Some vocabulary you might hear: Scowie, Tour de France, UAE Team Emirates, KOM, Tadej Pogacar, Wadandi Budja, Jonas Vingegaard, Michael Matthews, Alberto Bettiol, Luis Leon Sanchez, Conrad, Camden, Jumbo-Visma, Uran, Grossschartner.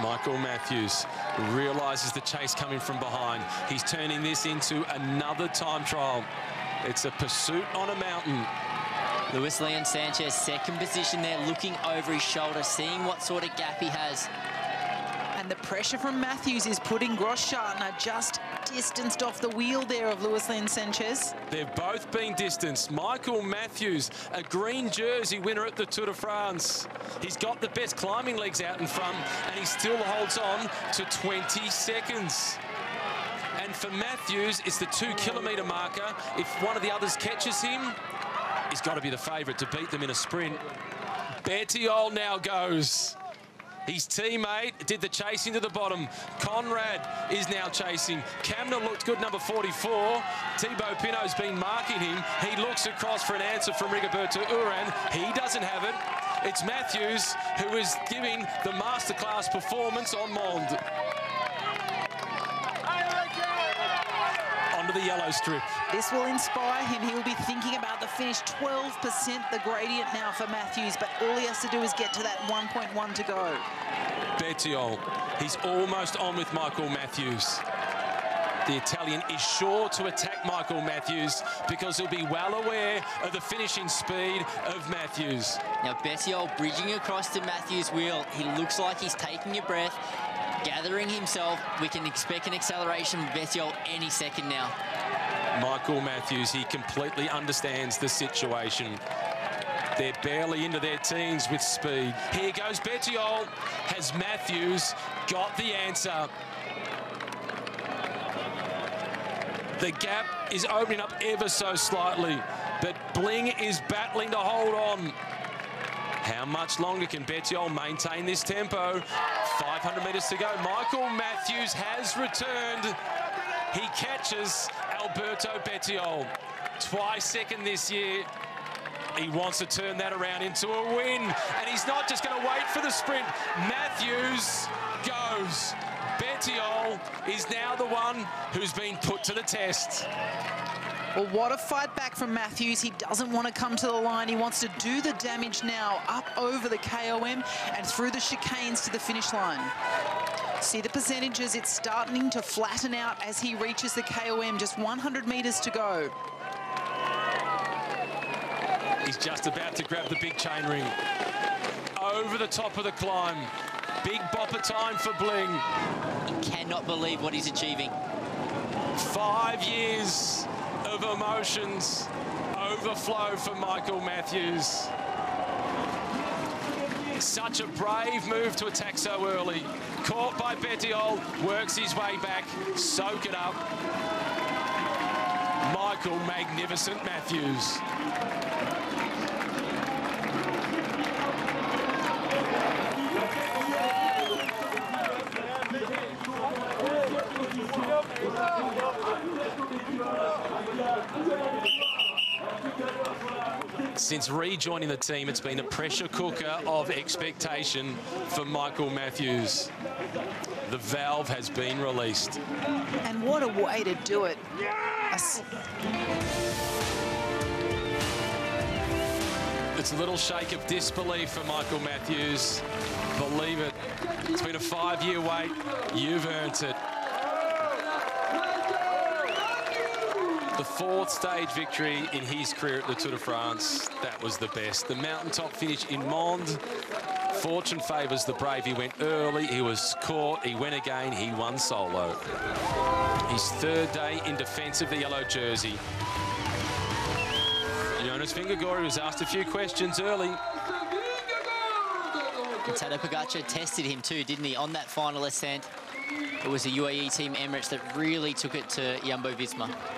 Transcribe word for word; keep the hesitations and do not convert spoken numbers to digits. Michael Matthews realizes the chase coming from behind. He's turning this into another time trial. It's a pursuit on a mountain. Luis Leon Sanchez, second position there, looking over his shoulder, seeing what sort of gap he has. And the pressure from Matthews is putting Grossschartner just distanced off the wheel there of Luis Leon Sanchez. They've both been distanced. Michael Matthews, a green jersey winner at the Tour de France. He's got the best climbing legs out in front, and he still holds on to twenty seconds. And for Matthews, it's the two-kilometre marker. If one of the others catches him, he's got to be the favourite to beat them in a sprint. Bettiol now goes. His teammate did the chasing to the bottom. Conrad is now chasing. Camden looked good, number forty-four. Thibaut Pinot's been marking him. He looks across for an answer from Rigoberto Uran. He doesn't have it. It's Matthews who is giving the masterclass performance on Monde. Onto the yellow strip. This will inspire him. He'll be thinking about the finish. twelve percent the gradient now for Matthews, but all he has to do is get to that one point one to go. Bettiol, he's almost on with Michael Matthews. The Italian is sure to attack Michael Matthews because he'll be well aware of the finishing speed of Matthews. Now Bettiol bridging across to Matthews' wheel. He looks like he's taking a breath, gathering himself. We can expect an acceleration from Bettiol any second now. Michael Matthews, he completely understands the situation. They're barely into their teens with speed. Here goes Bettiol. Has Matthews got the answer? The gap is opening up ever so slightly, but Bling is battling to hold on. How much longer can Bettiol maintain this tempo? five hundred metres to go. Michael Matthews has returned. He catches Alberto Bettiol, twice second this year. He wants to turn that around into a win, and he's not just going to wait for the sprint. Matthews goes. Bettiol is now the one who's been put to the test. Well, what a fight back from Matthews. He doesn't want to come to the line. He wants to do the damage now, up over the K O M and through the chicanes to the finish line. See the percentages, it's starting to flatten out as he reaches the K O M, just one hundred metres to go. He's just about to grab the big chain ring. Over the top of the climb. Big bopper time for Bling. He cannot believe what he's achieving. Five years of emotions, overflow for Michael Matthews. Such a brave move to attack so early. Caught by Bettiol, works his way back, soak it up. Michael Magnificent Matthews. Since rejoining the team, it's been a pressure cooker of expectation for Michael Matthews. The valve has been released. And what a way to do it. Yes! It's a little shake of disbelief for Michael Matthews. Believe it. It's been a five-year wait. You've earned it. The fourth stage victory in his career at the Tour de France, that was the best. The mountaintop finish in Monde. Fortune favours the brave. He went early, he was caught, he went again, he won solo. His third day in defence of the yellow jersey. Jonas Vingegaard was asked a few questions early. Tadej Pogacar tested him too, didn't he, on that final ascent. It was the U A E Team Emirates that really took it to Jumbo-Visma.